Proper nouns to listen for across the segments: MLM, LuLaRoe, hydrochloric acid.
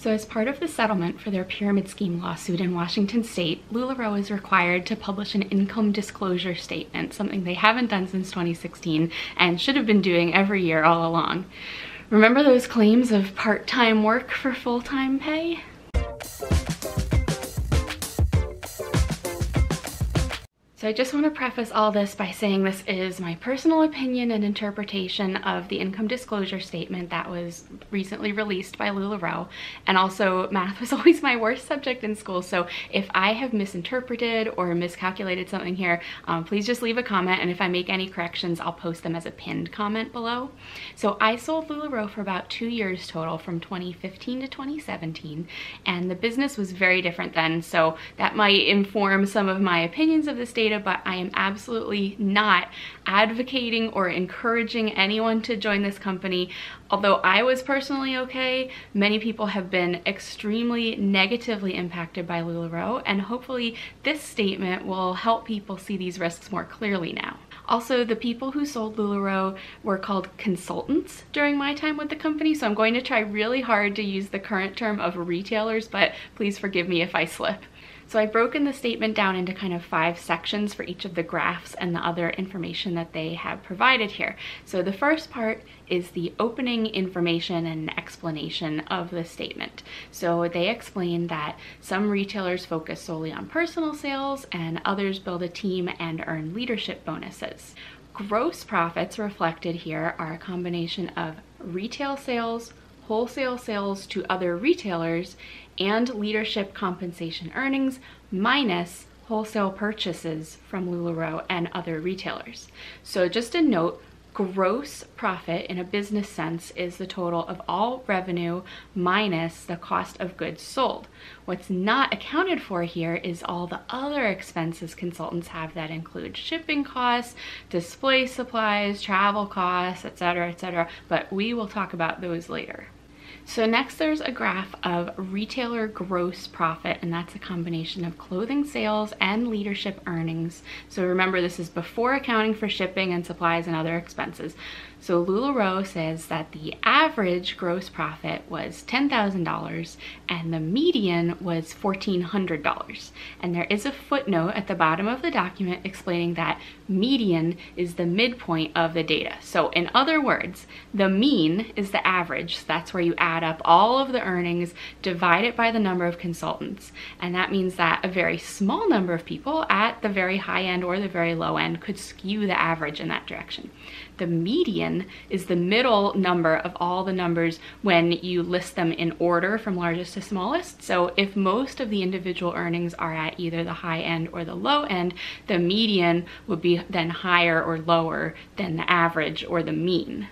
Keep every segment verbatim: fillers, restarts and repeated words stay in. So as part of the settlement for their pyramid scheme lawsuit in Washington state, LuLaRoe is required to publish an income disclosure statement, something they haven't done since twenty sixteen and should have been doing every year all along. Remember those claims of part-time work for full-time pay? So I just want to preface all this by saying this is my personal opinion and interpretation of the income disclosure statement that was recently released by LuLaRoe. And also, math was always my worst subject in school, so if I have misinterpreted or miscalculated something here, um, please just leave a comment, and if I make any corrections, I'll post them as a pinned comment below. So I sold LuLaRoe for about two years total, from twenty fifteen to twenty seventeen, and the business was very different then, so that might inform some of my opinions of this data. But I am absolutely not advocating or encouraging anyone to join this company. Although I was personally okay, many people have been extremely negatively impacted by LuLaRoe, and hopefully this statement will help people see these risks more clearly now. Also, the people who sold LuLaRoe were called consultants during my time with the company, so I'm going to try really hard to use the current term of retailers, but please forgive me if I slip. So I've broken the statement down into kind of five sections for each of the graphs and the other information that they have provided here. So the first part is the opening information and explanation of the statement. So they explain that some retailers focus solely on personal sales and others build a team and earn leadership bonuses. Gross profits reflected here are a combination of retail sales, wholesale sales to other retailers, and leadership compensation earnings minus wholesale purchases from LuLaRoe and other retailers. So just a note, gross profit in a business sense is the total of all revenue minus the cost of goods sold. What's not accounted for here is all the other expenses consultants have that include shipping costs, display supplies, travel costs, et cetera, et cetera, but we will talk about those later. So next there's a graph of retailer gross profit, and that's a combination of clothing sales and leadership earnings. So remember, this is before accounting for shipping and supplies and other expenses. So LuLaRoe says that the average gross profit was ten thousand dollars and the median was fourteen hundred dollars. And there is a footnote at the bottom of the document explaining that median is the midpoint of the data. So in other words, the mean is the average. That's where you add up all of the earnings, divide it by the number of consultants. And that means that a very small number of people at the very high end or the very low end could skew the average in that direction. The median is the middle number of all the numbers when you list them in order from largest to smallest. So if most of the individual earnings are at either the high end or the low end, the median would be then higher or lower than the average or the mean.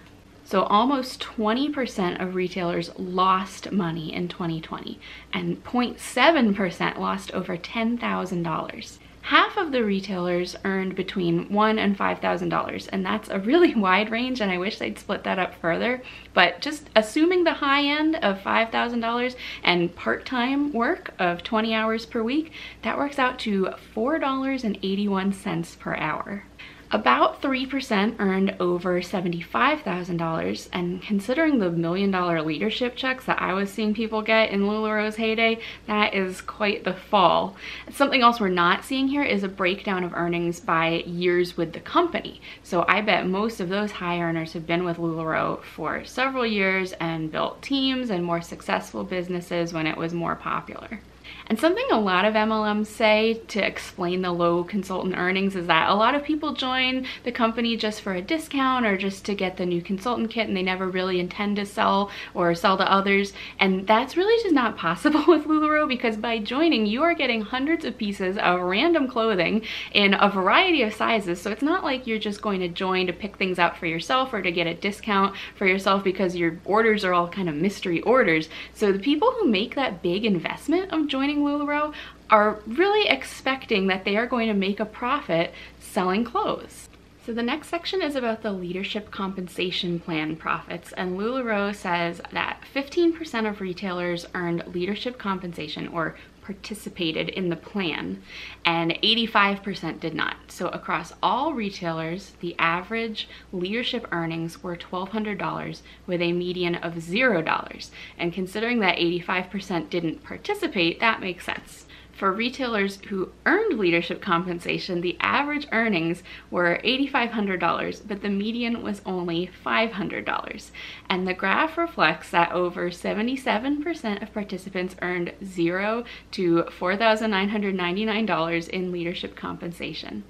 So almost twenty percent of retailers lost money in twenty twenty, and zero point seven percent lost over ten thousand dollars. Half of the retailers earned between one thousand dollars and five thousand dollars, and that's a really wide range, and I wish they'd split that up further, but just assuming the high end of five thousand dollars and part-time work of twenty hours per week, that works out to four dollars and eighty-one cents per hour. About three percent earned over seventy-five thousand dollars, and considering the million dollar leadership checks that I was seeing people get in LuLaRoe's heyday, that is quite the fall. Something else we're not seeing here is a breakdown of earnings by years with the company. So I bet most of those high earners have been with LuLaRoe for several years and built teams and more successful businesses when it was more popular. And something a lot of M L Ms say to explain the low consultant earnings is that a lot of people join the company just for a discount or just to get the new consultant kit, and they never really intend to sell or sell to others. And that's really just not possible with LuLaRoe, because by joining, you are getting hundreds of pieces of random clothing in a variety of sizes. So it's not like you're just going to join to pick things out for yourself or to get a discount for yourself, because your orders are all kind of mystery orders. So the people who make that big investment of joining LuLaRoe are really expecting that they are going to make a profit selling clothes. So the next section is about the leadership compensation plan profits, and LuLaRoe says that fifteen percent of retailers earned leadership compensation or participated in the plan, and eighty-five percent did not. So across all retailers, the average leadership earnings were twelve hundred dollars with a median of zero dollars. And considering that eighty-five percent didn't participate, that makes sense. For retailers who earned leadership compensation, the average earnings were eighty-five hundred dollars, but the median was only five hundred dollars. And the graph reflects that over seventy-seven percent of participants earned zero to four thousand nine hundred ninety-nine dollars in leadership compensation.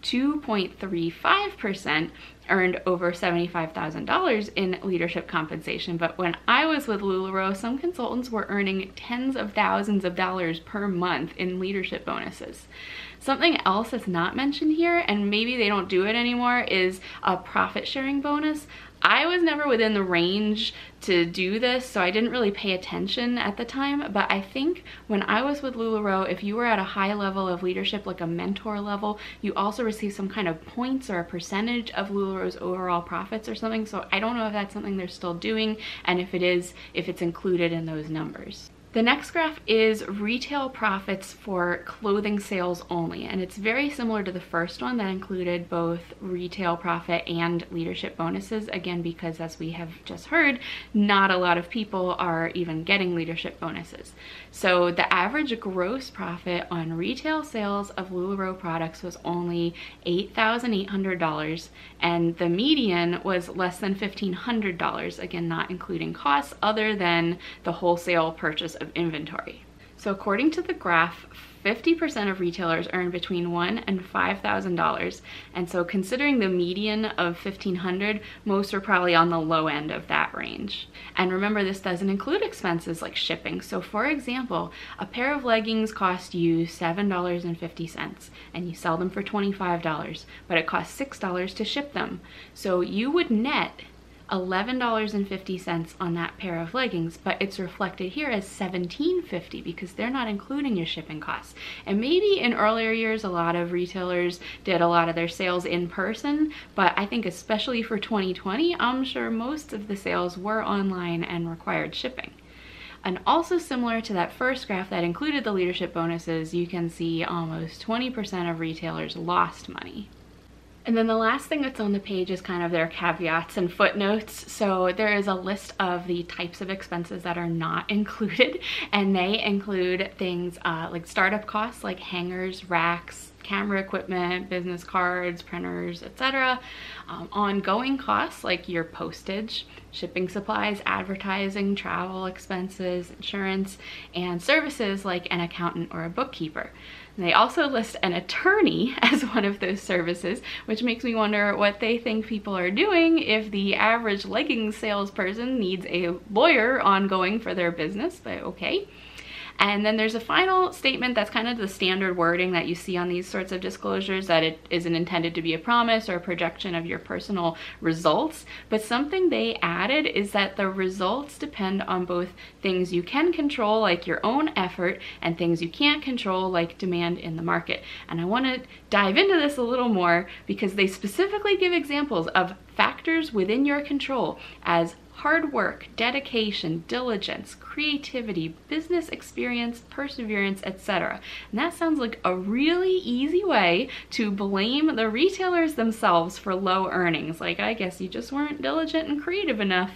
two point three five percent earned over seventy-five thousand dollars in leadership compensation, but when I was with LuLaRoe, some consultants were earning tens of thousands of dollars per month in leadership bonuses. Something else that's not mentioned here, and maybe they don't do it anymore, is a profit sharing bonus. I was never within the range to do this, so I didn't really pay attention at the time, but I think when I was with LuLaRoe, if you were at a high level of leadership, like a mentor level, you also receive some kind of points or a percentage of LuLaRoe's overall profits or something, so I don't know if that's something they're still doing, and if it is, if it's included in those numbers. The next graph is retail profits for clothing sales only, and it's very similar to the first one that included both retail profit and leadership bonuses, again because, as we have just heard, not a lot of people are even getting leadership bonuses. So the average gross profit on retail sales of LuLaRoe products was only eight thousand eight hundred dollars, and the median was less than fifteen hundred dollars, again not including costs other than the wholesale purchase of inventory. So according to the graph, fifty percent of retailers earn between one thousand dollars and five thousand dollars, and so considering the median of fifteen hundred dollars, most are probably on the low end of that range. And remember, this doesn't include expenses like shipping. So for example, a pair of leggings cost you seven dollars and fifty cents, and you sell them for twenty-five dollars, but it costs six dollars to ship them. So you would net eleven dollars and fifty cents on that pair of leggings, but it's reflected here as seventeen fifty because they're not including your shipping costs. And maybe in earlier years, a lot of retailers did a lot of their sales in person, but I think especially for twenty twenty, I'm sure most of the sales were online and required shipping. And also similar to that first graph that included the leadership bonuses, you can see almost twenty percent of retailers lost money. And then the last thing that's on the page is kind of their caveats and footnotes. So there is a list of the types of expenses that are not included, and they include things uh, like startup costs like hangers, racks, camera equipment, business cards, printers, et cetera. Um, ongoing costs like your postage, shipping supplies, advertising, travel expenses, insurance, and services like an accountant or a bookkeeper. And they also list an attorney as one of those services, which makes me wonder what they think people are doing if the average leggings salesperson needs a lawyer ongoing for their business, but okay. And then there's a final statement that's kind of the standard wording that you see on these sorts of disclosures, that it isn't intended to be a promise or a projection of your personal results. But something they added is that the results depend on both things you can control, like your own effort, and things you can't control, like demand in the market. And I want to dive into this a little more because they specifically give examples of factors within your control as hard work, dedication, diligence, creativity, business experience, perseverance, et cetera. And that sounds like a really easy way to blame the retailers themselves for low earnings. Like, I guess you just weren't diligent and creative enough.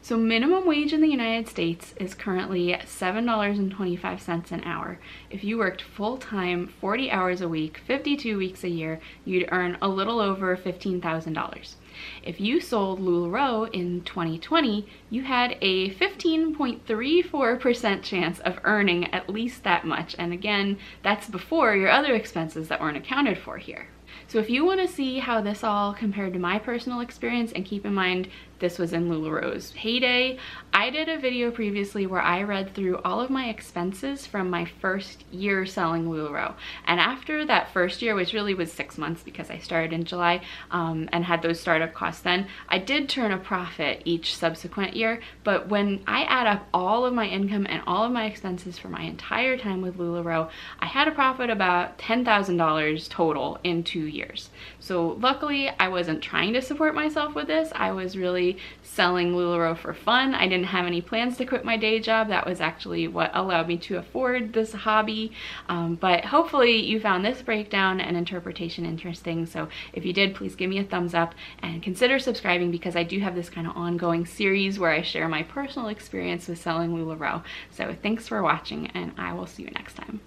So minimum wage in the United States is currently seven dollars and twenty-five cents an hour. If you worked full-time, forty hours a week, fifty-two weeks a year, you'd earn a little over fifteen thousand dollars. If you sold LuLaRoe in twenty twenty, you had a fifteen point three four percent chance of earning at least that much. And again, that's before your other expenses that weren't accounted for here. So if you want to see how this all compared to my personal experience, and keep in mind This was in LuLaRoe's heyday. I did a video previously where I read through all of my expenses from my first year selling LuLaRoe. And after that first year, which really was six months because I started in July um, and had those startup costs then, I did turn a profit each subsequent year. But when I add up all of my income and all of my expenses for my entire time with LuLaRoe, I had a profit about ten thousand dollars total in two years. So luckily, I wasn't trying to support myself with this. I was really selling LuLaRoe for fun. I didn't have any plans to quit my day job. That was actually what allowed me to afford this hobby. Um, but hopefully you found this breakdown and interpretation interesting. So if you did, please give me a thumbs up and consider subscribing, because I do have this kind of ongoing series where I share my personal experience with selling LuLaRoe. So thanks for watching, and I will see you next time.